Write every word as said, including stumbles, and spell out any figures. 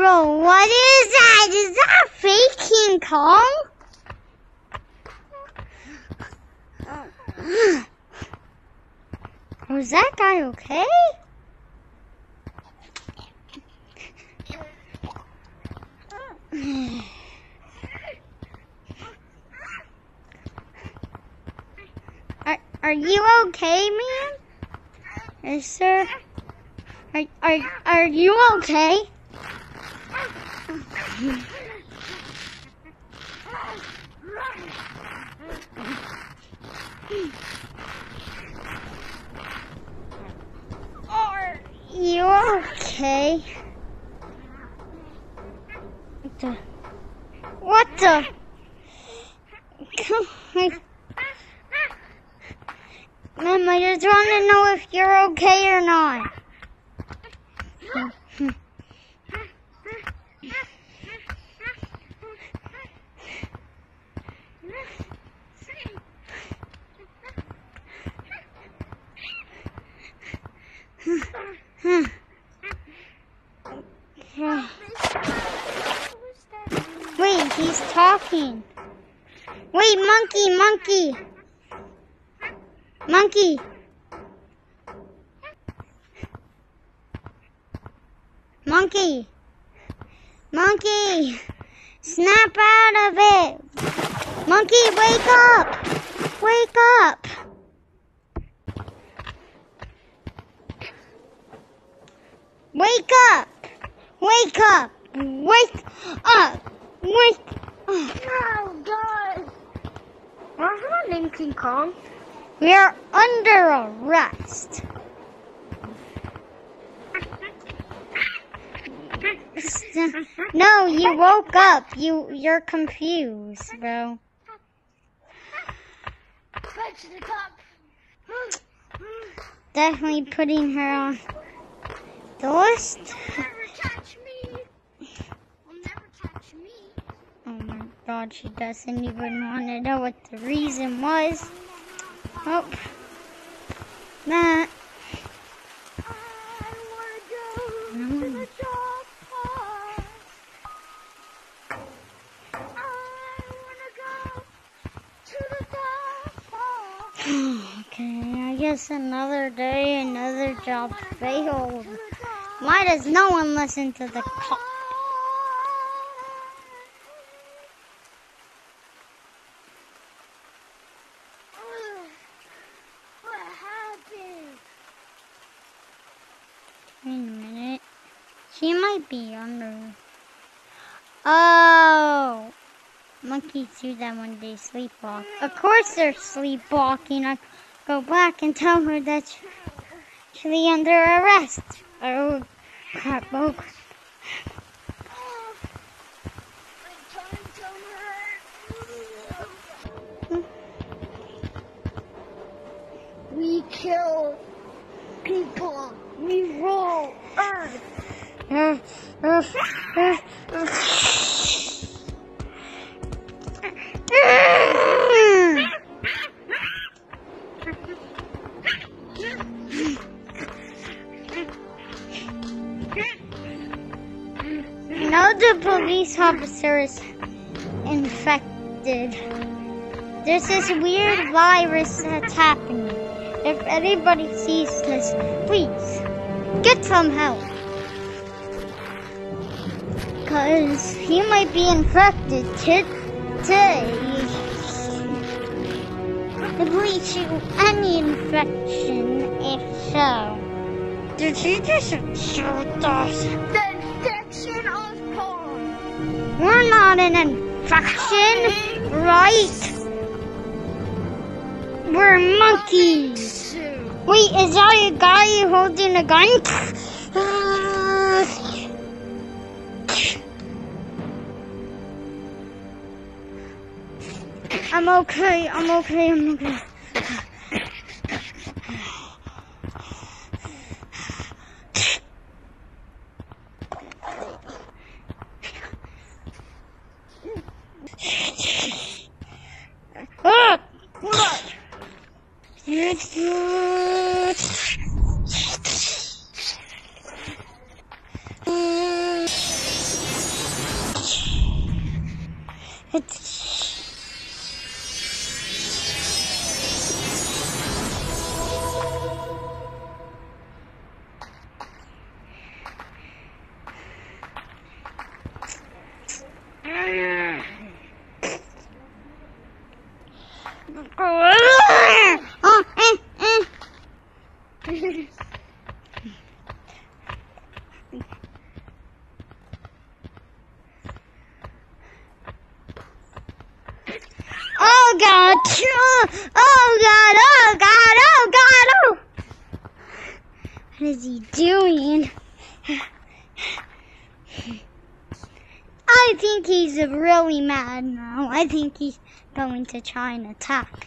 Bro, what is that? Is that a fake King Kong? Was that guy okay? Are, are you okay, man? Yes, sir. Are, are, are you okay? Are you okay? What the? What the? Ma'am, I just want to know if you're okay or not. Huh. Huh. Wait, he's talking. Wait, monkey, monkey. Monkey. Monkey. Monkey. Snap out of it. Monkey, wake up. Wake up. Wake up! Wake up! Wake up! Wake up! Oh, God! What's my name, King Kong? We are under arrest. No, you woke up. You you're confused, bro. Fetch the cup. Definitely putting her on. The list. You'll never touch me. You'll never touch me. Oh my God, she doesn't even want to know what the reason was. Oh, Matt. I wanna go mm. to the dog park. I wanna go to the dog park. Okay, I guess another day, another job failed. Why does no one listen to the cop? What happened? Wait a minute. She might be under. Oh! Monkeys do that when they sleepwalk. Of course they're sleepwalking. I go back and tell her that she's under arrest. Oh crap, oh crap. We kill people. We roll earth. Earth, earth, earth, earth. Now the police officer is infected. There's this weird virus that's happening. If anybody sees this, please get some help. Cause he might be infected today. The police shoot any infection, if so. Did she just shoot us? The infection of corn. We're not an infection, right? We're monkeys. Wait, is that a guy holding a gun? I'm okay, I'm okay, I'm okay. God. Oh, God, oh, God, oh, God, oh. What is he doing? I think he's really mad now. I think he's going to try and attack.